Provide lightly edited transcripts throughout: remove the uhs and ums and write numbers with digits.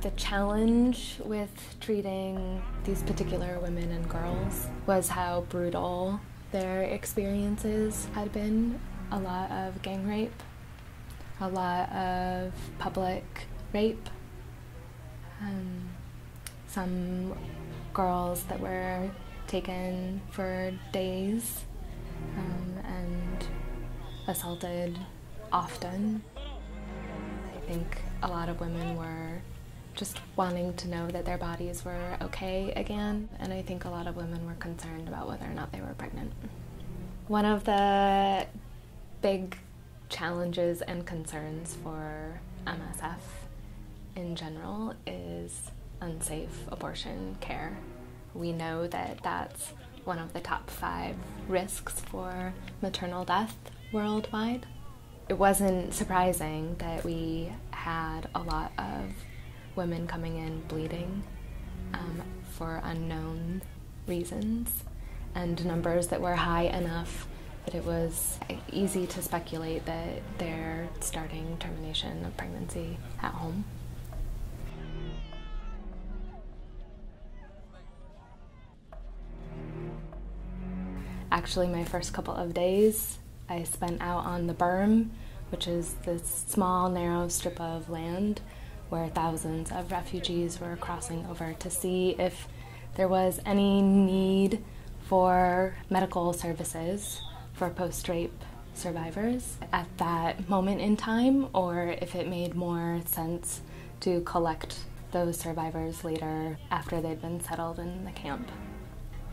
The challenge with treating these particular women and girls was how brutal their experiences had been. A lot of gang rape, a lot of public rape. Some girls that were taken for days and assaulted often. I think a lot of women were just wanting to know that their bodies were okay again, and I think a lot of women were concerned about whether or not they were pregnant. One of the big challenges and concerns for MSF in general is unsafe abortion care. We know that that's one of the top 5 risks for maternal death worldwide. It wasn't surprising that we had a lot of women coming in bleeding for unknown reasons, and numbers that were high enough that it was easy to speculate that they're starting termination of pregnancy at home. Actually, my first couple of days I spent out on the berm, which is this small, narrow strip of land where thousands of refugees were crossing over to see if there was any need for medical services for post-rape survivors at that moment in time, or if it made more sense to collect those survivors later after they'd been settled in the camp.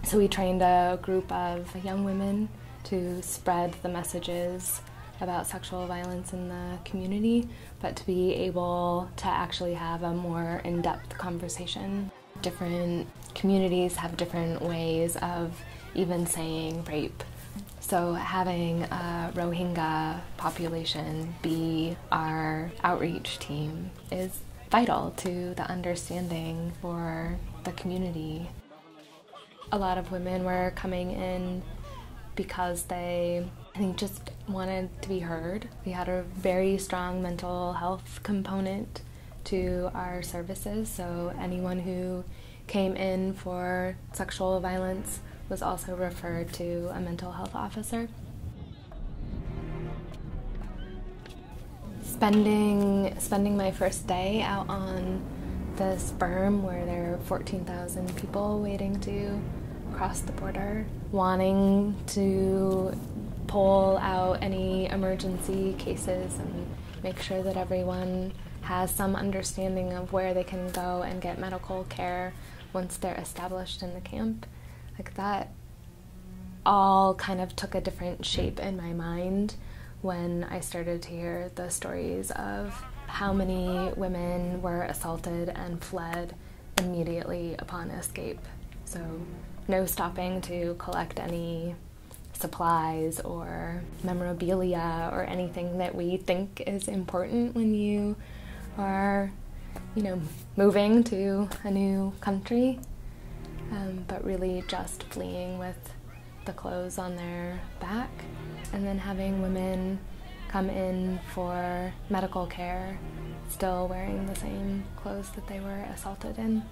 So we trained a group of young women to spread the messages about sexual violence in the community, but to be able to actually have a more in-depth conversation. Different communities have different ways of even saying rape. So having a Rohingya population be our outreach team is vital to the understanding for the community. A lot of women were coming in because they, I think, just wanted to be heard. We had a very strong mental health component to our services, so anyone who came in for sexual violence was also referred to a mental health officer. Spending my first day out on this berm where there are 14,000 people waiting to cross the border, wanting to pull out any emergency cases and make sure that everyone has some understanding of where they can go and get medical care once they're established in the camp. Like, that all kind of took a different shape in my mind when I started to hear the stories of how many women were assaulted and fled immediately upon escape. So no stopping to collect any supplies or memorabilia or anything that we think is important when you are, moving to a new country, but really just fleeing with the clothes on their back, and then having women come in for medical care still wearing the same clothes that they were assaulted in.